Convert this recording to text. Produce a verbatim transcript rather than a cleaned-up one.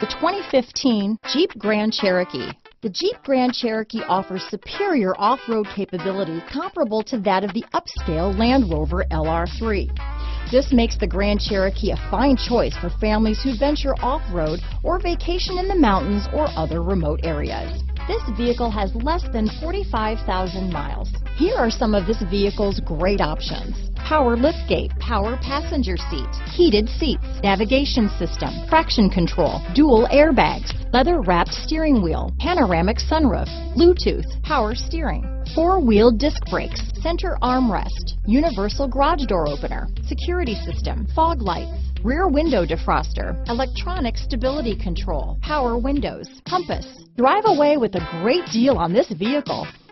The twenty fifteen Jeep Grand Cherokee. The Jeep Grand Cherokee offers superior off-road capability comparable to that of the upscale Land Rover L R three. This makes the Grand Cherokee a fine choice for families who venture off-road or vacation in the mountains or other remote areas. This vehicle has less than forty-five thousand miles. Here are some of this vehicle's great options: power liftgate, power passenger seat, heated seats, navigation system, traction control, dual airbags, leather-wrapped steering wheel, panoramic sunroof, Bluetooth, power steering, four-wheel disc brakes, center armrest, universal garage door opener, security system, fog lights, rear window defroster, electronic stability control, power windows, compass. Drive away with a great deal on this vehicle.